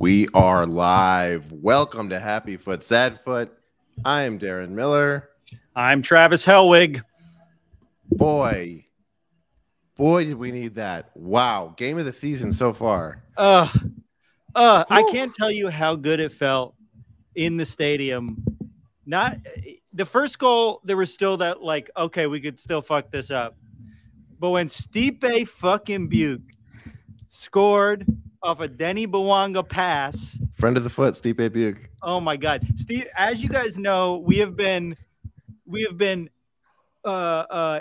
We are live. Welcome to Happy Foot, Sad Foot. I am Darren Miller. I'm Travis Helwig. Boy, did we need that. Wow. Game of the season so far. I can't tell you how good it felt in the stadium. Not the first goal, there was still that, like, okay, we could still fuck this up. But when Stipe fucking Biuk scored off a Denis Bouanga pass. Friend of the foot, Stipe Biuk. Oh my God. Steve, as you guys know, we have been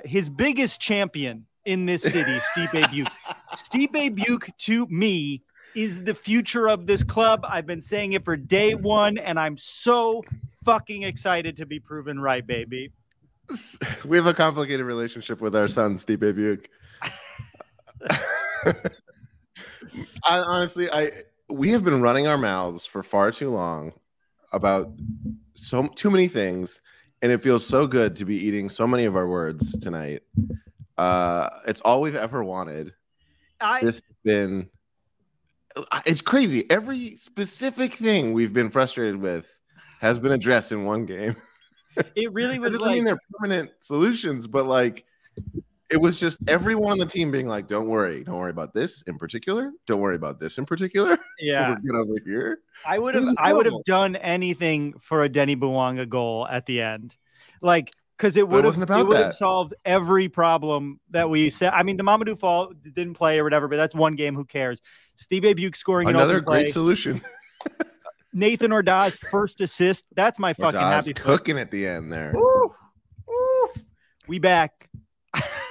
his biggest champion in this city, Stipe Biuk. Stipe Biuk to me is the future of this club. I've been saying it for day one, and I'm so fucking excited to be proven right, baby. We have a complicated relationship with our son, Stipe Biuk. Honestly, we have been running our mouths for far too long about too many things, and it feels so good to be eating so many of our words tonight. It's all we've ever wanted. It's crazy. Every specific thing we've been frustrated with has been addressed in one game. It really was. It doesn't mean they're permanent solutions, but like, it was just everyone on the team being like, don't worry about this in particular. Don't worry about this in particular. Yeah. Get over here. I would have done anything for a Denis Bouanga goal at the end. Like, because it would have solved every problem that we said. I mean, the Mamadou Fall didn't play or whatever, but that's one game. Who cares? Stipe Biuk scoring another great play. Solution. Nathan Ordaz first assist. That's my fucking happy cooking foot. At the end there. Woo! Woo! We back.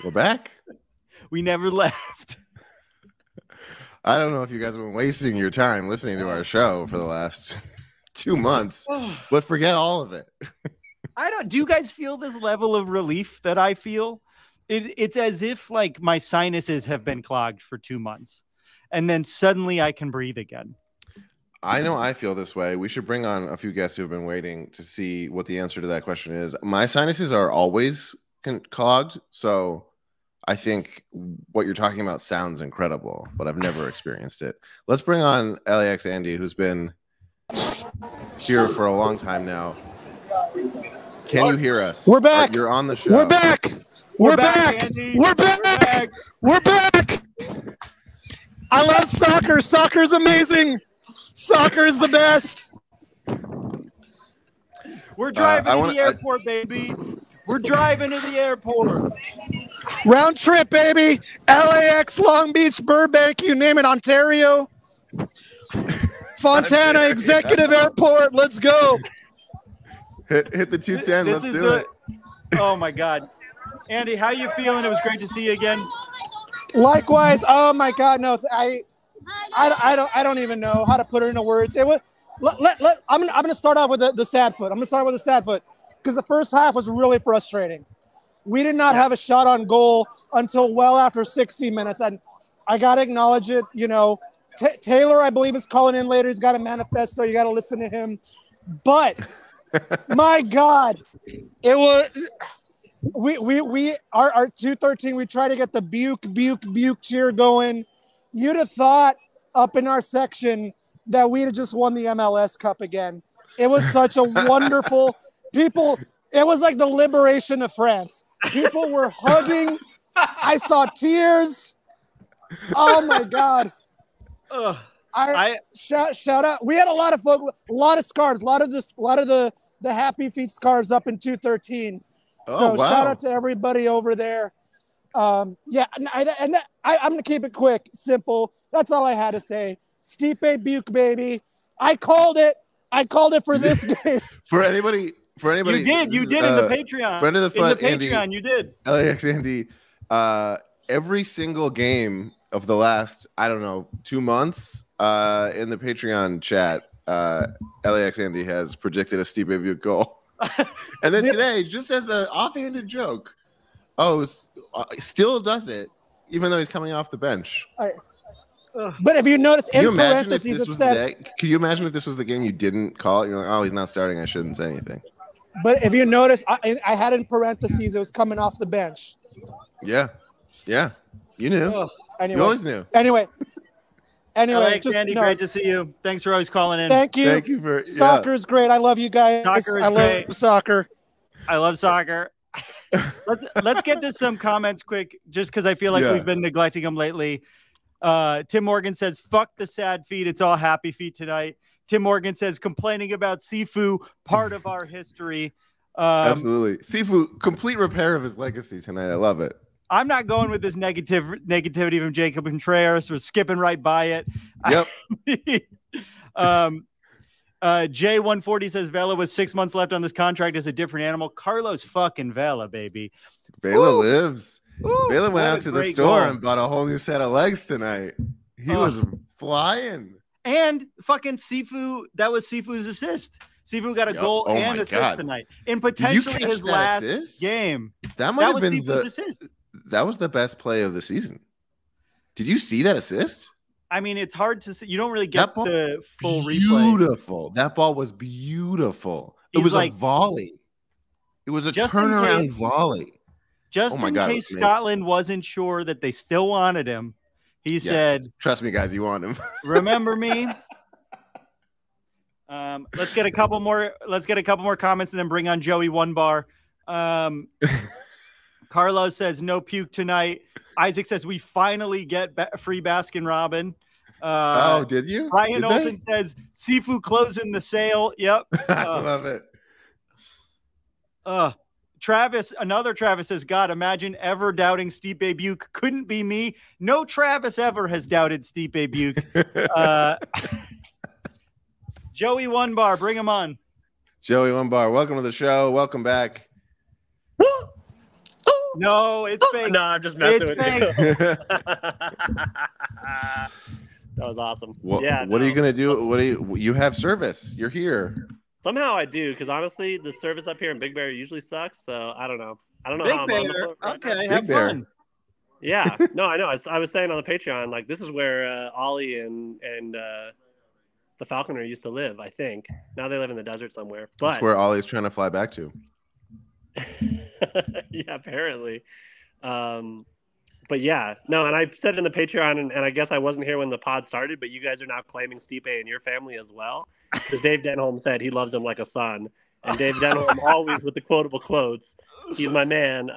We're back. We never left. I don't know if you guys have been wasting your time listening to our show for the last 2 months, but forget all of it. I don't. Do you guys feel this level of relief that I feel? It's as if like my sinuses have been clogged for 2 months, and then suddenly I can breathe again. I know I feel this way. We should bring on a few guests who have been waiting to see what the answer to that question is. My sinuses are always clogged, so I think what you're talking about sounds incredible, but I've never experienced it. Let's bring on LAX Andy, who's been here for a long time now. Can you hear us? We're back. You're on the show. We're back. We're back. We're back. We're back. I love soccer. Soccer is amazing. Soccer is the best. We're driving to the airport, baby. We're driving to the airport. Round trip, baby. LAX, Long Beach, Burbank, you name it, Ontario. Fontana Executive Airport. Let's go. Hit the 210. Let's do it. Oh, my God. Andy, how you feeling? It was great to see you again. Likewise. Oh, my God. No, I don't even know how to put it into words. It was, I'm going to start off with the sad foot. I'm going to start with the sad foot. Because the first half was really frustrating. We did not have a shot on goal until well after 60 minutes. And I got to acknowledge it. You know, Taylor, I believe, is calling in later. He's got a manifesto. You got to listen to him. But, my God, it was – our 213, we tried to get the Biuk cheer going. You'd have thought up in our section that we'd have just won the MLS Cup again. It was such a wonderful – people, it was like the liberation of France. People were hugging. I saw tears. Oh my God! Shout out. We had a lot of folk, a lot of scarves, a lot of the Happy Feet scarves up in 213. Oh, so wow. Shout out to everybody over there. I'm gonna keep it quick, simple. That's all I had to say. Stipe Biuk, baby. I called it. I called it for this game. For anybody, you did in the Patreon. Friend of the foot, Andy. You did. LAX Andy. Every single game of the last, I don't know, 2 months, in the Patreon chat, LAX Andy has predicted a Stipe Biuk goal. And then today, just as an offhanded joke, still does it, even though he's coming off the bench. All right. But if you notice, in parentheses, it said. Can you imagine if this was the game you didn't call it? You're like, oh, he's not starting. I shouldn't say anything. But if you notice, I had in parentheses, it was coming off the bench. Yeah. You knew. Anyway, you always knew. Anyway, Anyway, LAX Andy, great to see you. Thanks for always calling in. Thank you. Thank you for soccer is great. I love you guys. I love soccer. I love soccer. Let's get to some comments quick, just because I feel like we've been neglecting them lately. Tim Morgan says, "Fuck the sad feet. It's all happy feet tonight." Tim Morgan says, "Complaining about Cifu, part of our history." Absolutely, Cifu, complete repair of his legacy tonight. I love it. I'm not going with this negativity from Jacob Contreras. We're skipping right by it. Yep. J140 says Vela with 6 months left on this contract is a different animal. Carlos fucking Vela, baby. Vela lives. Ooh, Vela went out to the store and bought a whole new set of legs tonight. He was flying. And fucking Cifu, that was Cifu's assist. Cifu got a goal and assist tonight in potentially his last game. That might have been Cifu's assist. That was the best play of the season. Did you see that assist? I mean, it's hard to see. You don't really get the full replay. Beautiful. That ball was beautiful. It was like a volley. It was a turnaround volley. Just in case Scotland wasn't sure that they still wanted him, he said, "Trust me, guys, you want him. Remember me." Let's get a couple more. Let's get a couple more comments and then bring on Joey One Bar. Carlos says, "No puke tonight." Isaac says, "We finally get free Baskin Robin." Oh, did you? Ryan Olson says, "Cifu closing the sale." Yep. I love it. Travis, another Travis says, "God, imagine ever doubting Stipe Biuk. Couldn't be me." No Travis ever has doubted Stipe Biuk. Joey One Bar, bring him on. Joey One Bar, welcome to the show. Welcome back. No, it's fake. No, I'm just messing with you. That was awesome. Well, yeah. What are you gonna do? What do you have service? You're here. Somehow I do, because honestly, the service up here in Big Bear usually sucks. So I don't know. I don't know how I'm on the phone right now. Big have Bear. Fun. Yeah. No, I know. I was saying on the Patreon, like this is where Ollie and the Falconer used to live. I think now they live in the desert somewhere. But that's where Ollie's trying to fly back to. Yeah, apparently. But yeah, no, and I said in the Patreon, and I guess I wasn't here when the pod started, but you guys are now claiming Stipe and your family as well, because Dave Denholm said he loves him like a son, and Dave Denholm always with the quotable quotes. He's my man,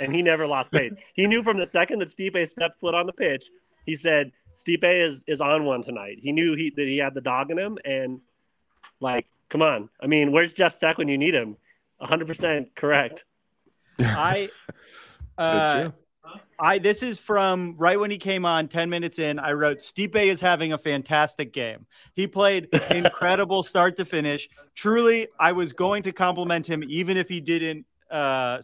and he never lost faith. He knew from the second that Stipe stepped foot on the pitch, he said Stipe is on one tonight. He knew that he had the dog in him, and like, come on, I mean, where's Jeff Steck when you need him? 100% correct. This is from right when he came on, 10 minutes in, I wrote, "Stipe is having a fantastic game. He played incredible start to finish. Truly, I was going to compliment him even if he didn't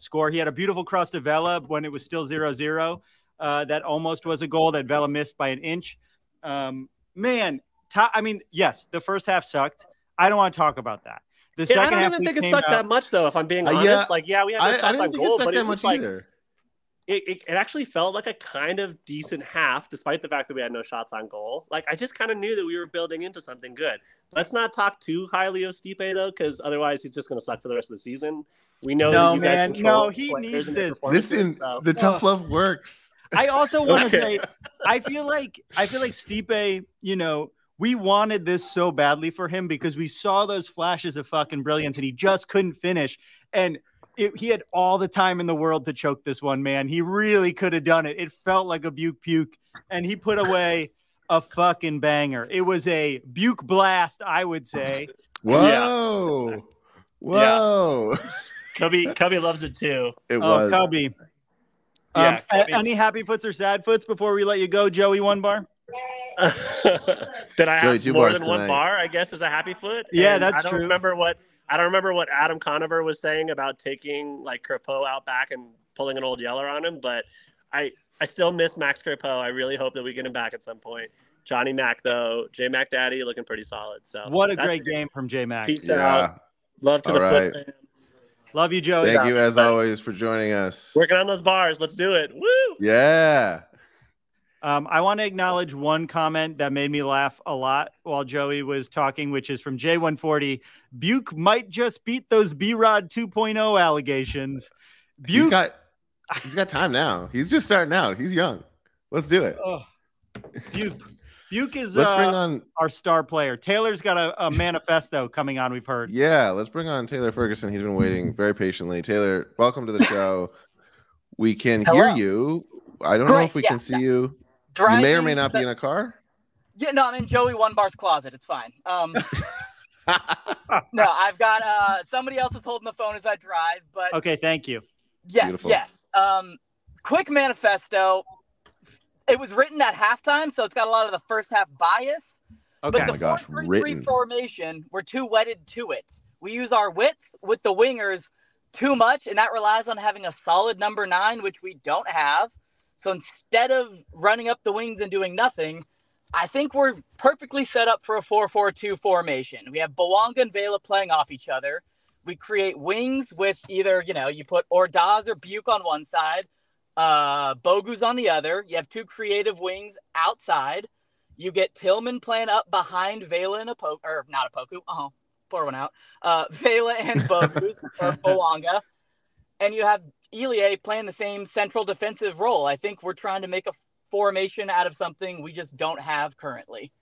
score. He had a beautiful cross to Vela when it was still 0-0. That almost was a goal that Vela missed by an inch. Man, I mean, yes, the first half sucked. I don't want to talk about that. I don't even think it sucked that much, though, if I'm being honest. Like, yeah, we had no shots on goal, but it was like, it actually felt like a kind of decent half, despite the fact that we had no shots on goal. Like, I just kind of knew that we were building into something good. Let's not talk too highly of Stipe, though, because otherwise he's just going to suck for the rest of the season. We know that you guys control. No, he needs this. Listen, the tough love works. I also want to say, I feel like Stipe, you know, we wanted this so badly for him because we saw those flashes of fucking brilliance and he just couldn't finish. And he had all the time in the world to choke this one, man. He really could have done it. It felt like a Biuk, and he put away a fucking banger. It was a Biuk blast, I would say. Whoa. Yeah. Whoa. Yeah. Cubby loves it too. It was. Cubby. Yeah, Cubby. Any happy foots or sad foots before we let you go, Joey One Bar? Did I have more than one bar? I guess is a happy foot. Yeah, that's true. I don't remember what Adam Conover was saying about taking like Kripo out back and pulling an old yeller on him, but I still miss Max Kripo. I really hope that we get him back at some point. Johnny Mac though, J Mac Daddy looking pretty solid. So what a great game from J Mac. Peace out. Love to the foot fam. Love you, Joey. Thank you as always for joining us. Working on those bars. Let's do it. Woo! Yeah. I want to acknowledge one comment that made me laugh a lot while Joey was talking, which is from J140. Biuk might just beat those B-Rod 2.0 allegations. Biuk, he's got time now. He's just starting out. He's young. Let's do it. Biuk, Biuk is our star player. Taylor's got a manifesto coming on, we've heard. Yeah, let's bring on Taylor Ferguson. He's been waiting very patiently. Taylor, welcome to the show. We can hear you. I don't know if we can see you. You may or may not be in a car. Yeah, no, I'm in Joey One Bar's closet. It's fine. No, I've got somebody else is holding the phone as I drive. But okay, thank you. Yes, beautiful. Yes. Quick manifesto. It was written at halftime, so it's got a lot of the first half bias. Okay. But the 4-3-3 formation, we're too wedded to it. We use our width with the wingers too much, and that relies on having a solid number 9, which we don't have. So instead of running up the wings and doing nothing, I think we're perfectly set up for a 4-4-2 formation. We have Bouanga and Vela playing off each other. We create wings with either, you know, you put Ordaz or Biuk on one side, Bogu's on the other. You have two creative wings outside. You get Tillman playing up behind Vela and Apoku, or not Apoku, pour one out. Vela and Bogu's, or Bouanga. And you have Elie playing the same central defensive role. I think we're trying to make a formation out of something we just don't have currently.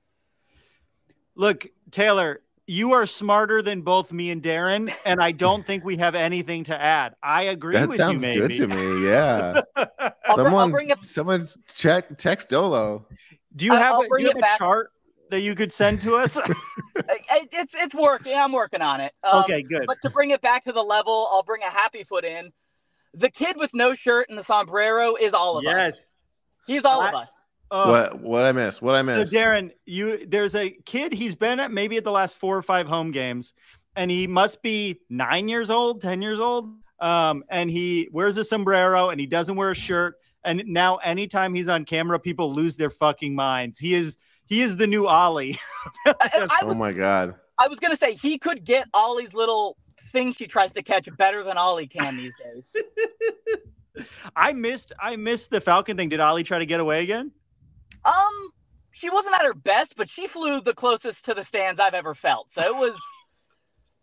Look, Taylor, you are smarter than both me and Darren, and I don't think we have anything to add. I agree with you, maybe. That sounds good to me, yeah. Someone text Dolo. Do you have a chart that you could send to us? It's working. I'm working on it. Okay, good. But to bring it back to the level, I'll bring a Happy Foot in. The kid with no shirt and the sombrero is all of us. He's all of us. What I miss? What I miss? So Darren, there's a kid. He's been at maybe at the last 4 or 5 home games, and he must be 9 years old, 10 years old. And he wears a sombrero and he doesn't wear a shirt. And now anytime he's on camera, people lose their fucking minds. He is the new Ollie. Oh my God! I was gonna say he could get Ollie's little thing she tries to catch better than Ollie can these days. I missed the Falcon thing. Did Ollie try to get away again? She wasn't at her best, but she flew the closest to the stands I've ever felt. So it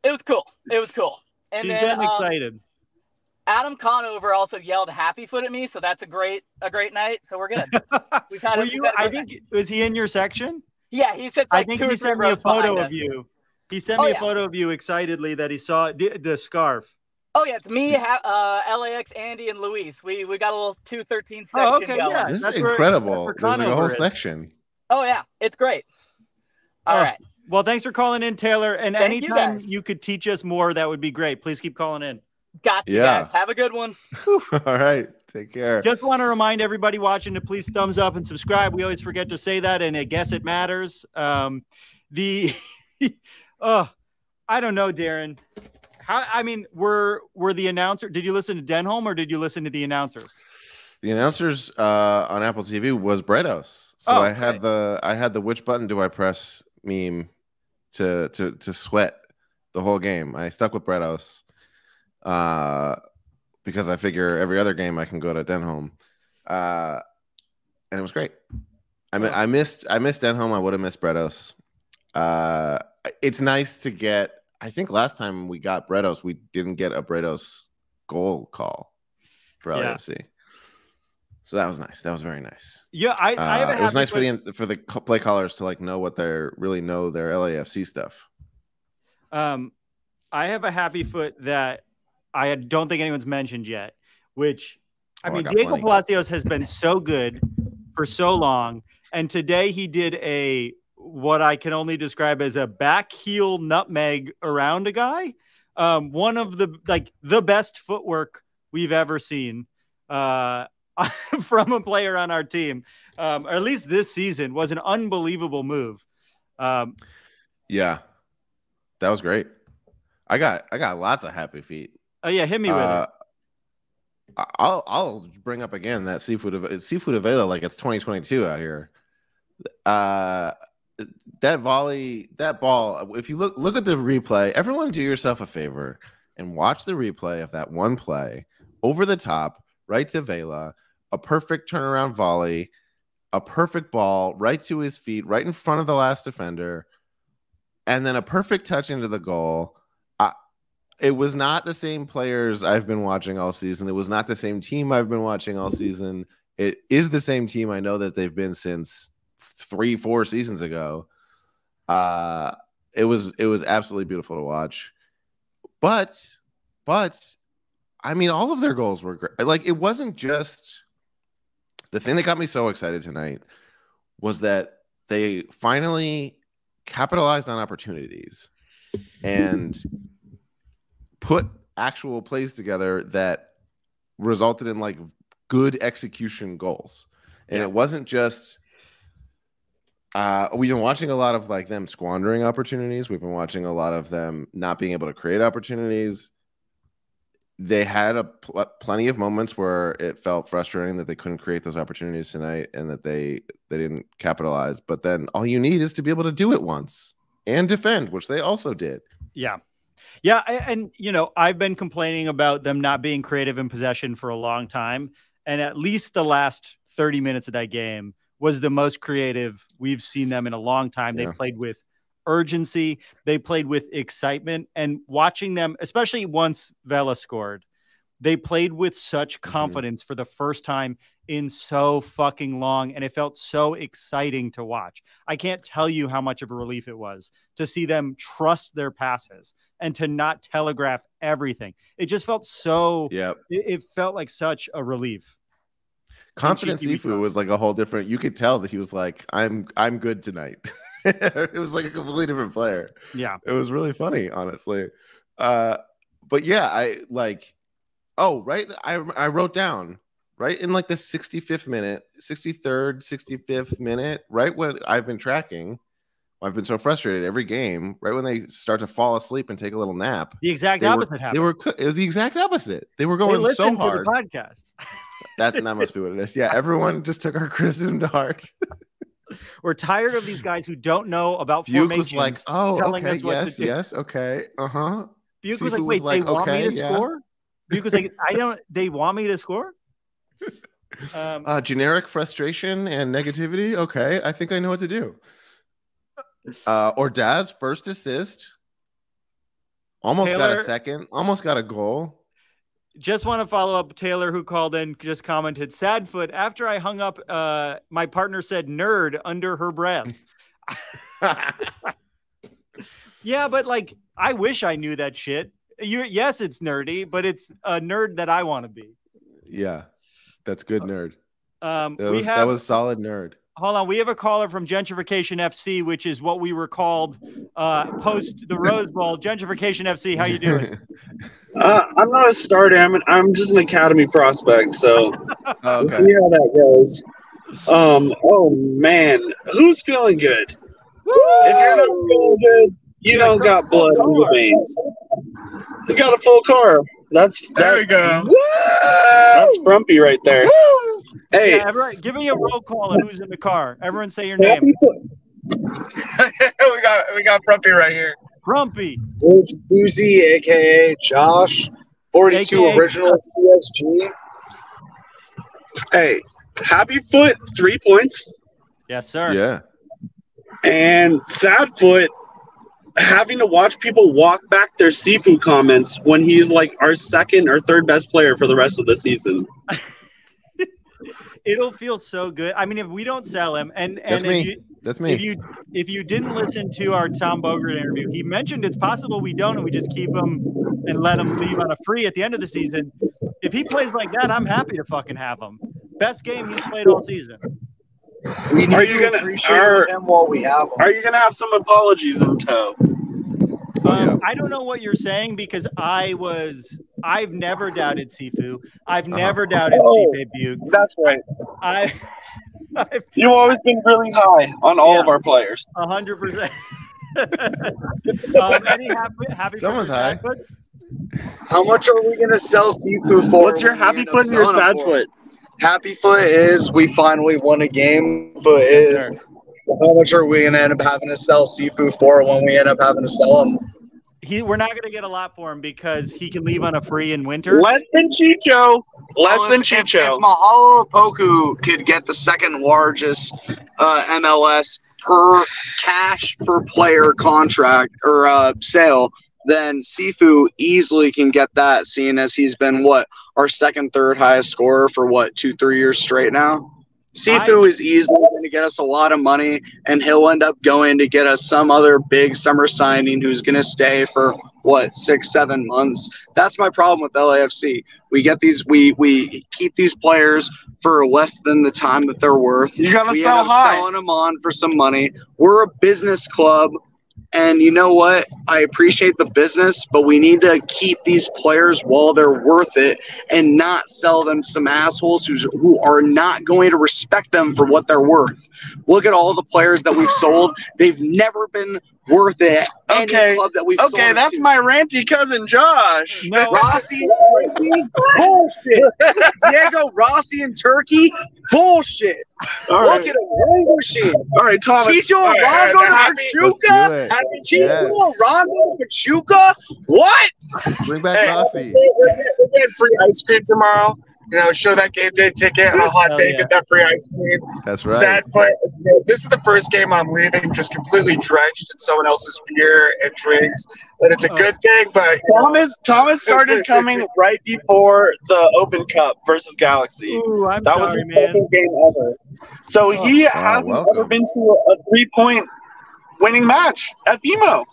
was cool. It was cool. And she's then excited. Adam Conover also yelled Happy Foot at me, so that's a great night. So we're good. We've had was he in your section? Yeah, he said like, I think he sent me a photo of you. He sent me a photo of you excitedly that he saw the scarf. Oh, yeah, it's me, LAX Andy, and Luis. We got a little 213 section going. Yeah. This is incredible. There's like a whole section. Oh, yeah, it's great. All right. Well, thanks for calling in, Taylor. And anytime you could teach us more, that would be great. Please keep calling in. Got you guys. Have a good one. All right. Take care. Just want to remind everybody watching to please thumbs up and subscribe. We always forget to say that, and I guess it matters. I don't know, Darren. I mean, were the announcer? Did you listen to Denholm or did you listen to the announcers? The announcers on Apple TV was Bredos. So I had the which button do I press meme to sweat the whole game. I stuck with Bredos because I figure every other game I can go to Denholm, and it was great. I missed Denholm. I would have missed Bredos. It's nice to get. I think last time we got Bredos, we didn't get a Bredos goal call for LAFC. So that was nice. That was very nice. Yeah, it was nice for the play callers to like know what they're know their LAFC stuff. I have a Happy Foot that I don't think anyone's mentioned yet, which I mean, Diego Palacios has been so good for so long, and today he did a what I can only describe as a back heel nutmeg around a guy. One of the best footwork we've ever seen from a player on our team, or at least this season, was an unbelievable move. Yeah, that was great. I got lots of happy feet. Oh yeah, hit me with it. I'll bring up again that seafood Avila, like it's 2022 out here. That volley, that ball, if you look at the replay, everyone do yourself a favor and watch the replay of that one play over the top, right to Vela, a perfect turnaround volley, a perfect ball right to his feet, right in front of the last defender, and then a perfect touch into the goal. It was not the same players I've been watching all season. It was not the same team I've been watching all season. It is the same team I know that they've been since 3-4 seasons ago. It was absolutely beautiful to watch. But I mean, all of their goals were great. Like, it wasn't just the thing that got me so excited tonight was that they finally capitalized on opportunities and put actual plays together that resulted in like good execution goals. And yeah, it wasn't just, we've been watching a lot of like them squandering opportunities. We've been watching a lot of them not being able to create opportunities. They had a plenty of moments where it felt frustrating that they couldn't create those opportunities tonight and that they didn't capitalize. But then all you need is to be able to do it once and defend, which they also did. Yeah. Yeah. And, you know, I've been complaining about them not being creative in possession for a long time. And at least the last 30 minutes of that game was the most creative we've seen them in a long time. Yeah. They played with urgency. They played with excitement, and watching them, especially once Vela scored, they played with such confidence for the first time in so fucking long. And it felt so exciting to watch. I can't tell you how much of a relief it was to see them trust their passes and to not telegraph everything. It just felt so, yeah, it felt like such a relief. Confident Cifu was like a whole different, you could tell that he was like, I'm good tonight. It was like a completely different player. Yeah, it was really funny, honestly. But yeah, I like, oh right, I wrote down right in like the 65th minute, 63rd, 65th minute, right when I've been tracking, I've been so frustrated every game. Right when they start to fall asleep and take a little nap, the exact opposite happened. It was the exact opposite. They were going so hard. To the podcast. That must be what it is. Yeah, everyone just took our criticism to heart. We're tired of these guys who don't know about formations. Biuk was like, oh, okay, yes, okay, uh-huh. Biuk was like, wait, they want me to score? Biuk was like, they want me to score? Generic frustration and negativity, okay, I think I know what to do. Ordaz, first assist. Almost got a second, almost got a goal. Just want to follow up. Taylor, who called in, just commented, "Sad Foot. After I hung up, my partner said nerd under her breath." Yeah, but like, I wish I knew that shit. Yes, it's nerdy, but it's a nerd that I want to be. Yeah, that's good nerd. That was solid nerd. Hold on. We have a caller from Gentrification FC, which is what we were called post the Rose Bowl. Gentrification FC, how you doing? I'm not a starter. I'm just an academy prospect, so okay. Let's see how that goes. Oh, man. Who's feeling good? Woo! If you're not feeling good, you don't got blood in your veins. You got a full car. There we go. Woo! That's Frumpy right there. Woo! Hey, yeah, everyone, give me a roll call of who's in the car. Everyone say your name. we got Frumpy right here. Frumpy. It's Boozy, aka Josh, 42 AKA original TSG. Hey, Happy Foot, 3 points. Yes, sir. Yeah. And Sad Foot, having to watch people walk back their Cifu comments when he's like our second or third best player for the rest of the season. It'll feel so good. I mean, if we don't sell him, and that's me. That's me. If you didn't listen to our Tom Bogert interview, he mentioned it's possible we don't, and we just keep him and let him leave on a free at the end of the season. If he plays like that, I'm happy to fucking have him. Best game he's played all season. Are you gonna have some apologies in tow? Yeah. I don't know what you're saying, because I've never doubted Cifu. I've never doubted Stipe Biuk. That's right. You've always been really high on all of our players. 100%. Someone's high. How much are we gonna sell Cifu for? What's your Happy Foot and your Sad Foot? Happy Foot is we finally won a game. Foot is how much are we going to end up having to sell Cifu for when we end up having to sell him? We're not going to get a lot for him because he can leave on a free in winter. Less than Chicho. Less than Chicho. If Mahalopoku could get the second largest MLS per cash per player contract or sale, then Cifu easily can get that, seeing as he's been, our second, third highest scorer for, 2-3 years straight now? Cifu is easily going to get us a lot of money, and he'll end up going to get us some other big summer signing who's going to stay for, what, 6-7 months. That's my problem with LAFC. We get these, we keep these players for less than the time that they're worth. You're going to sell high. Selling them on for some money. We're a business club. And you know what? I appreciate the business, but we need to keep these players while they're worth it and not sell them to some assholes who are not going to respect them for what they're worth. Look at all the players that we've sold. They've never been worth it. Okay, any club that we've sold them that's to. My ranty cousin Josh. No. Rossi and Turkey? Bullshit. Diego Rossi and Turkey? Bullshit. All right. Look at him languishing. All right, Thomas. Chicho Arango to Pachuca? Chicho Arango to Pachuca? What? Bring back Rossi. We're getting free ice cream tomorrow. You know, show that game day ticket and I'll hot take at that free ice cream. That's right. Sad Foot. This is the first game I'm leaving just completely drenched in someone else's beer and drinks. And it's a good thing, but Thomas started coming right before the Open Cup versus Galaxy. Ooh, that was his second game ever. So he hasn't ever been to a three-point winning match at BMO.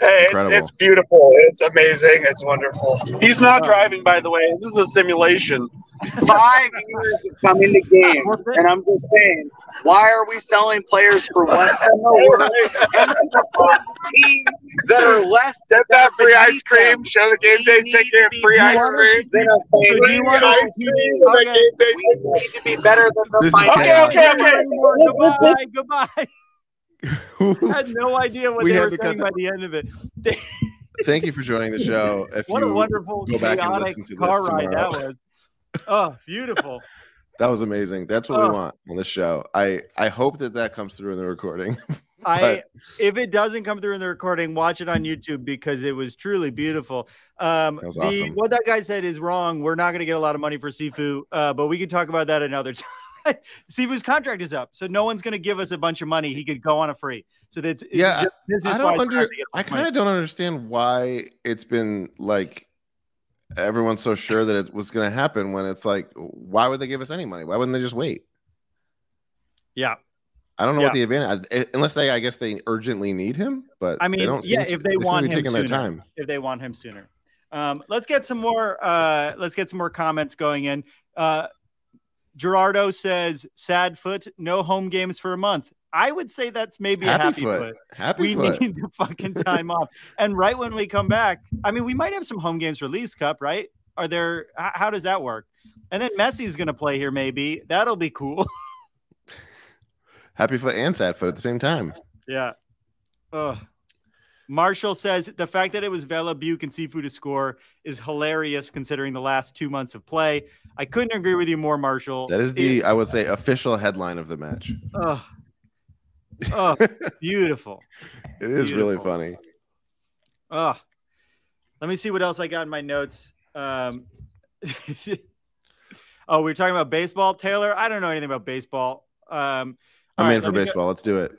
Hey, it's beautiful. It's amazing. It's wonderful. He's not driving, by the way. This is a simulation. 5 years of coming to games, and I'm just saying, why are we selling players for less than teams that are less than that free ice cream? Them. Show the game day ticket, free ice cream. We need to be better than the final. Okay. Goodbye. I had no idea what they were saying by the end of it. Thank you for joining the show. What a wonderful, chaotic car ride that was. Oh, beautiful. That was amazing. That's what we want on this show. I hope that comes through in the recording. If it doesn't come through in the recording, watch it on YouTube because it was truly beautiful. That was awesome. What that guy said is wrong. We're not going to get a lot of money for Cifu, but we can talk about that another time. Cifu's contract is up, so no one's going to give us a bunch of money. He could go on a free. So that's I kind of don't understand why it's been like everyone's so sure that it was going to happen when it's like, why would they give us any money? Why wouldn't they just wait? Yeah, I don't know what the advantage is, unless they, I guess, they urgently need him. But I mean, they don't if they want him sooner. If they want him sooner, let's get some more. Let's get some more comments going in. Gerardo says, "Sad Foot, no home games for a month." I would say that's maybe a happy foot. We need the fucking time off. And right when we come back, I mean, we might have some home games for League's Cup, right? Are there? How does that work? And then Messi's going to play here, maybe. That'll be cool. Happy Foot and Sad Foot at the same time. Yeah. Ugh. Marshall says, the fact that it was Vela, Biuk, and Cifu to score is hilarious considering the last 2 months of play. I couldn't agree with you more, Marshall. That is the, I would say, official headline of the match. Oh, beautiful. It is really funny. Oh, let me see what else I got in my notes. Oh, we were talking about baseball, Taylor. I don't know anything about baseball. I'm in for baseball. Let's do it.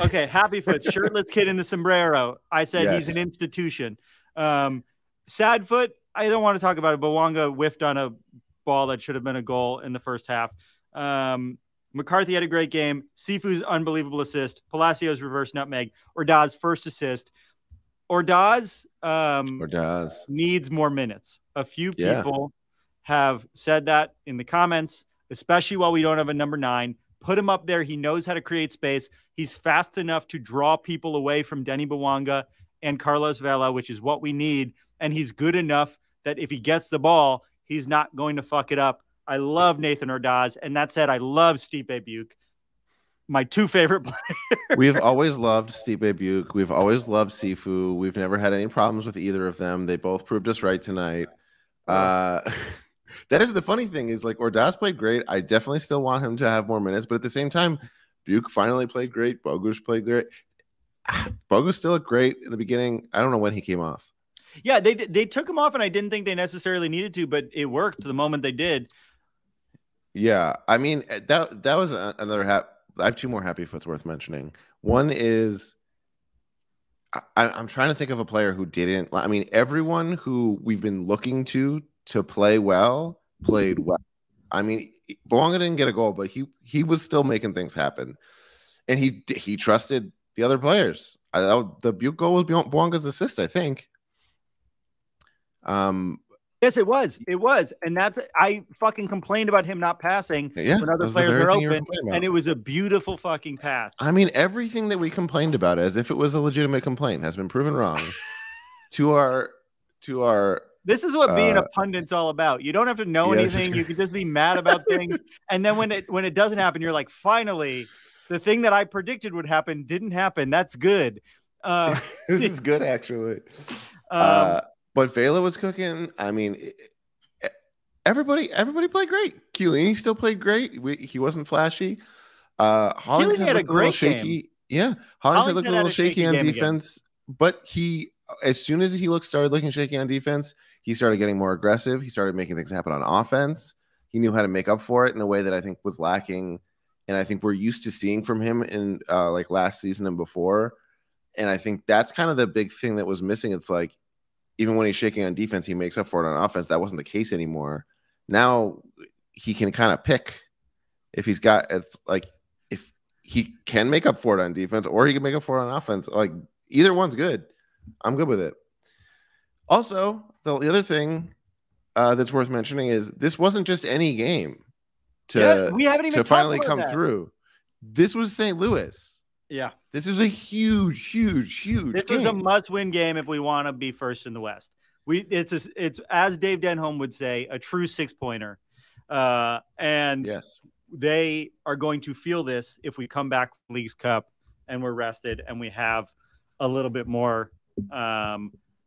Okay, Happy Foot, shirtless kid in the sombrero. I said he's an institution. Sad Foot, I don't want to talk about it. Bouanga whiffed on a ball that should have been a goal in the first half. McCarthy had a great game. Cifu's unbelievable assist. Palacios reverse nutmeg. Ordaz first assist. Ordaz needs more minutes. A few people have said that in the comments, especially while we don't have a number 9. Put him up there. He knows how to create space. He's fast enough to draw people away from Denis Bouanga and Carlos Vela, which is what we need. And he's good enough that if he gets the ball, he's not going to fuck it up. I love Nathan Ordaz. And that said, I love Stipe Biuk, my two favorite players. We've always loved Stipe Biuk. We've always loved Cifu. We've never had any problems with either of them. They both proved us right tonight. That is the funny thing is, like, Ordaz played great. I definitely still want him to have more minutes. But at the same time, Biuk finally played great. Bogus played great. Bogus still looked great in the beginning. I don't know when he came off. Yeah, they took him off, and I didn't think they necessarily needed to, but it worked the moment they did. Yeah, I mean, that was another happy. I have two more Happy Foots worth mentioning. One is I'm trying to think of a player who didn't. I mean, everyone who we've been looking to play well, played well. I mean, Bouanga didn't get a goal, but he was still making things happen, and he trusted the other players. The Biuk goal was Bouanga's assist, I think. Yes, it was. It was. And that's, I fucking complained about him not passing when other players were open, and it was a beautiful fucking pass. I mean, everything that we complained about as if it was a legitimate complaint has been proven wrong to our. This is what being a pundit's all about. You don't have to know anything. You can just be mad about things. And then when it doesn't happen, you're like, finally, the thing that I predicted would happen didn't happen. That's good. This is good, actually. But Vela was cooking. I mean, everybody played great. Chiellini still played great. He wasn't flashy. Hollins had looked a little shaky. Yeah, Hollins had looked a little shaky on defense. But he, as soon as he started looking shaky on defense, he started getting more aggressive. He started making things happen on offense. He knew how to make up for it in a way that I think was lacking, and I think we're used to seeing from him in like last season and before. And I think that's kind of the big thing that was missing. It's like, even when he's shaking on defense, he makes up for it on offense. That wasn't the case anymore. Now he can kind of pick if he's got, it's like, if he can make up for it on defense or he can make up for it on offense. Like, either one's good. I'm good with it. Also, the other thing that's worth mentioning is this wasn't just any game we haven't even to finally come through. This was St. Louis. Yeah, this is a huge. This is a must-win game if we want to be first in the West. It's as Dave Denholm would say, a true six-pointer, and yes, they are going to feel this if we come back from League's Cup and we're rested and we have a little bit more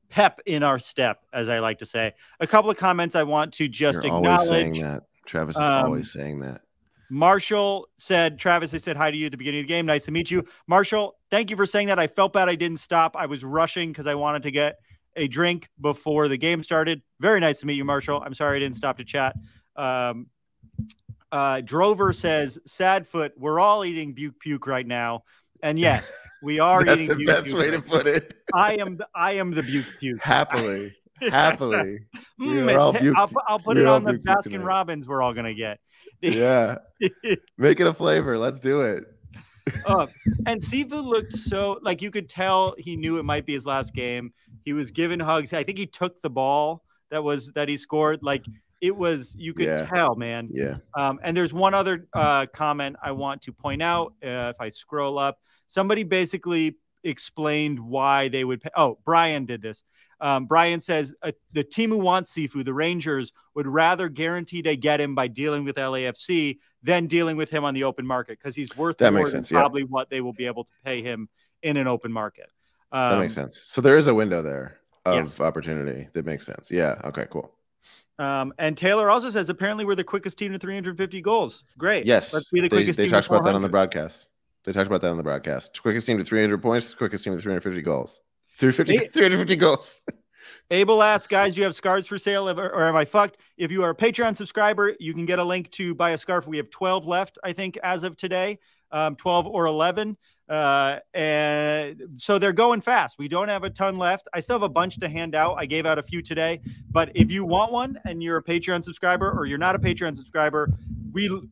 pep in our step, as I like to say. A couple of comments I want to just acknowledge. Always saying that. Travis is always saying that. Marshall said, Travis, I said hi to you at the beginning of the game. Nice to meet you. Marshall, thank you for saying that. I felt bad I didn't stop. I was rushing because I wanted to get a drink before the game started. Very nice to meet you, Marshall. I'm sorry I didn't stop to chat. Drover says, Sad Foot, we're all eating Biuk right now. And yes, we are eating Biuk. That's the best way to put it. I am the Biuk. Happily. Happily. I'll put it on the Baskin Robbins we're all going to get. Yeah. Make it a flavor. Let's do it. And Cifu looked so, like, you could tell he knew it might be his last game. He was given hugs. I think he took the ball that he scored. Like, it was, you could tell, man. Yeah. And there's one other comment I want to point out. If I scroll up, somebody basically explained why they would pay. Oh, Brian did this. Brian says, the team who wants Cifu, the Rangers, would rather guarantee they get him by dealing with LAFC than dealing with him on the open market, because he's worth that more makes sense, probably what they will be able to pay him in an open market. That makes sense. So there is a window there of opportunity that makes sense. Yeah. Okay, cool. And Taylor also says, apparently we're the quickest team to 350 goals. Great. Yes. Let's be the quickest team. They talked about that on the broadcast. They talked about that on the broadcast. Quickest team to 300 points, quickest team to 350 goals. 350 goals. Abel asks, guys, do you have scarves for sale or am I fucked? If you are a Patreon subscriber, you can get a link to buy a scarf. We have 12 left, I think, as of today, 12 or 11. And so they're going fast. We don't have a ton left. I still have a bunch to hand out. I gave out a few today. But if you want one and you're a Patreon subscriber or you're not a Patreon subscriber,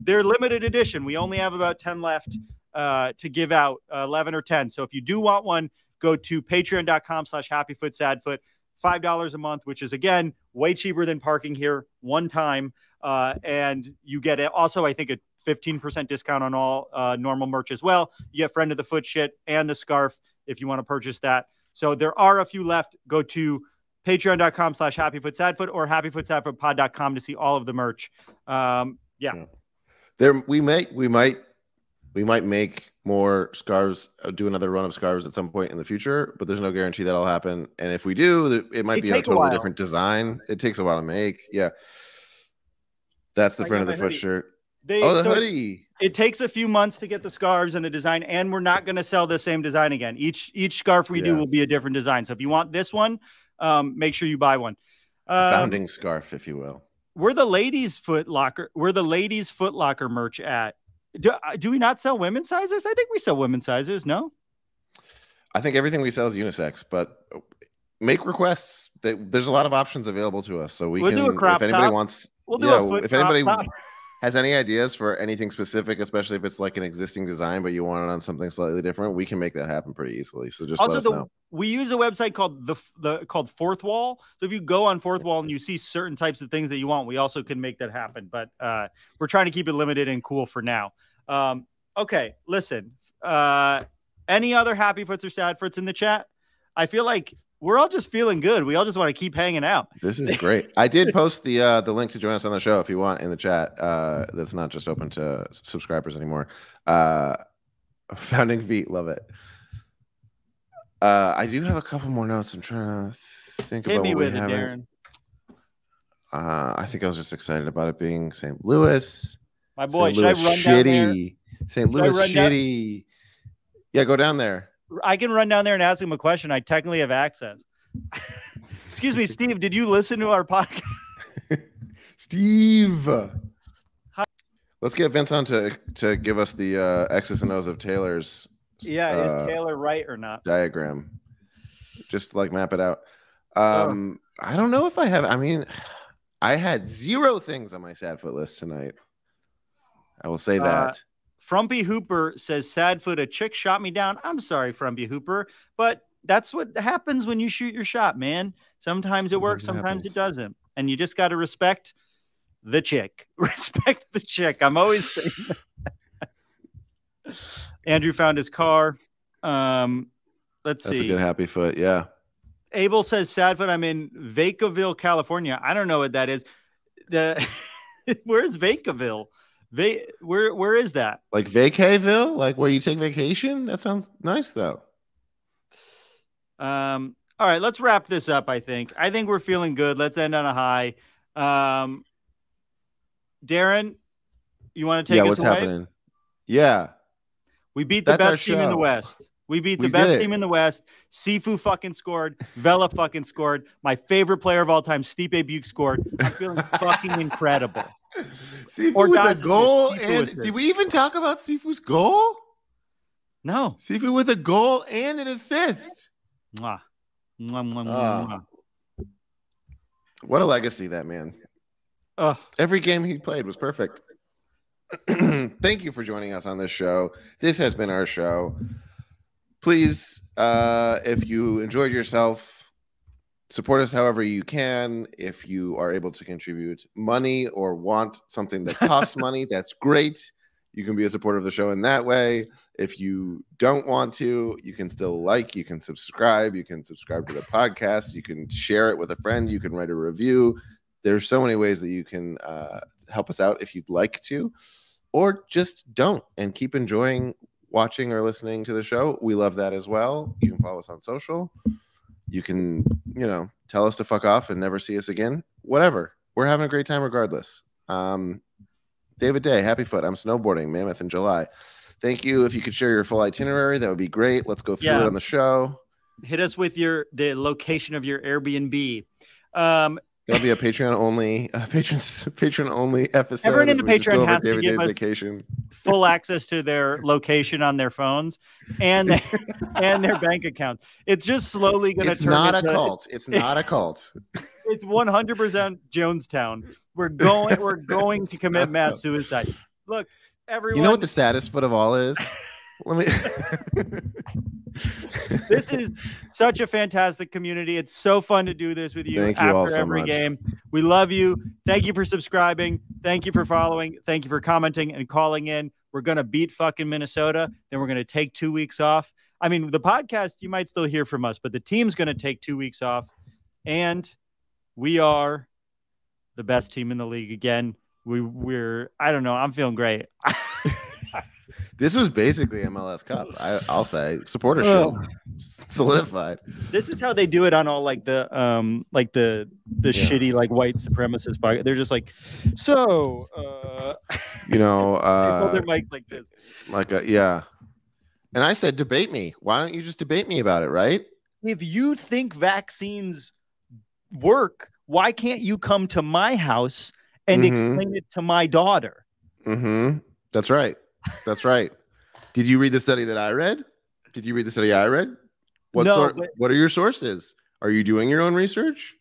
they're limited edition. We only have about 10 left to give out, 11 or 10. So if you do want one, go to patreon.com/happyfootsadfoot, $5 a month, which is, again, way cheaper than parking here one time. And you get also, I think, a 15% discount on all normal merch as well. You get Friend of the Foot shit and the scarf if you want to purchase that. So there are a few left. Go to patreon.com/happyfootsadfoot or happyfootsadfootpod.com to see all of the merch. We might make more scarves, do another run of scarves at some point in the future, but there's no guarantee that'll happen. And if we do, it might be a totally different design. It takes a while to make. Yeah. That's the Friend of the Foot shirt. The hoodie. It takes a few months to get the scarves and the design, and we're not going to sell the same design again. Each scarf we do will be a different design. So if you want this one, make sure you buy one. Founding scarf, if you will. We're the ladies' Foot Locker merch at. Do we not sell women's sizes? I think we sell women's sizes. No, I think everything we sell is unisex. But make requests. There's a lot of options available to us, so we'll do a crop top. If anybody wants, we'll do a foot crop top. has any ideas for anything specific, especially if it's like an existing design, but you want it on something slightly different, we can make that happen pretty easily. So just also, let us know. We use a website called called Fourth Wall. So if you go on Fourth Wall and you see certain types of things that you want, we also can make that happen. But we're trying to keep it limited and cool for now. Okay, listen. Any other Happy Foots or Sad Foots in the chat? I feel like we're all just feeling good. We all just want to keep hanging out. This is great. I did post the link to join us on the show if you want in the chat. That's not just open to subscribers anymore. Founding Feet, love it. I do have a couple more notes. I'm trying to think about what we have. Darren. I think I was just excited about it being St. Louis. My boy, St. Louis, should I run shitty. St. Louis shitty. Down? Yeah, go down there. I can run down there and ask him a question. I technically have access. Excuse me, Steve, did you listen to our podcast? Steve. Hi. Let's get Vince on to give us the X's and O's of Taylor's. Yeah, is Taylor right or not? Diagram. Just like map it out. I don't know if I have. I mean, I had zero things on my sad foot list tonight. I will say that. Frumpy Hooper says, sad foot, a chick shot me down. I'm sorry, Frumpy Hooper, but that's what happens when you shoot your shot, man. Sometimes it works, sometimes it doesn't. And you just got to respect the chick. Respect the chick. I'm always saying that. Andrew found his car. Let's see. That's a good happy foot, yeah. Abel says, sad foot, I'm in Vacaville, California. I don't know what that is. Where's Vacaville? Where is that? Like Vacaville? Like where you take vacation? That sounds nice, though. All right, let's wrap this up, I think. I think we're feeling good. Let's end on a high. Darren, you want to take us away? Yeah, what's happening? Yeah. We beat the best team in the West. We beat the best team in the West. Cifu fucking scored. Vela fucking scored. My favorite player of all time, Stipe Biuk, scored. I'm feeling fucking incredible. Cifu with a goal, and did we even talk about Cifu's goal? No. Cifu with a goal and an assist. Mwah. Mwah, mwah, mwah, mwah. What a legacy, that man. Every game he played was perfect. Thank you for joining us on this show. This has been our show. Please, if you enjoyed yourself, support us however you can. If you are able to contribute money or want something that costs money, that's great. You can be a supporter of the show in that way. If you don't want to, you can still like, you can subscribe to the podcast, you can share it with a friend, you can write a review. There's so many ways that you can help us out if you'd like to, or just don't and keep enjoying watching or listening to the show. We love that as well. You can follow us on social. You can, you know, tell us to fuck off and never see us again. Whatever. We're having a great time regardless. David Day, Happy Foot. I'm snowboarding, Mammoth in July. Thank you. If you could share your full itinerary, that would be great. Let's go through it on the show. Hit us with the location of your Airbnb. There'll be a Patreon only, patron only episode. Everyone in the Patreon has to give us full access to their location on their phones and and their bank account. It's just slowly going to turn. It's not a cult. It's 100% Jonestown. We're going to commit mass suicide. Look, everyone. You know what the saddest foot of all is? This is such a fantastic community. It's so fun to do this with you after every game. We love you. Thank you for subscribing. Thank you for following. Thank you for commenting and calling in. We're going to beat fucking Minnesota. Then we're going to take 2 weeks off. I mean, the podcast, you might still hear from us, but the team's going to take 2 weeks off. And we are the best team in the league again. We're I don't know. I'm feeling great. This was basically MLS Cup. I'll say supportership solidified. This is how they do it on all like the shitty like white supremacist podcast. They're just like, so you know, they hold their mics like this, like yeah. And I said, debate me. Why don't you just debate me about it, right? If you think vaccines work, why can't you come to my house and explain it to my daughter? That's right. That's right. Did you read the study that I read? What are your sources? Are you doing your own research?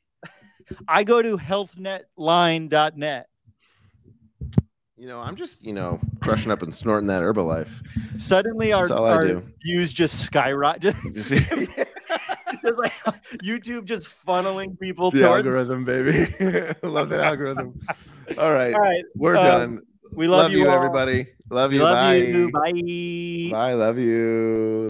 I go to healthnetline.net. You know, I'm just, you know, crushing up and snorting that Herbalife. Suddenly our views just skyrocket. Just like YouTube just funneling people the towards algorithm, baby. Love that algorithm. All right. We're done. We love you, everybody. Love you. Bye. Bye. Love you.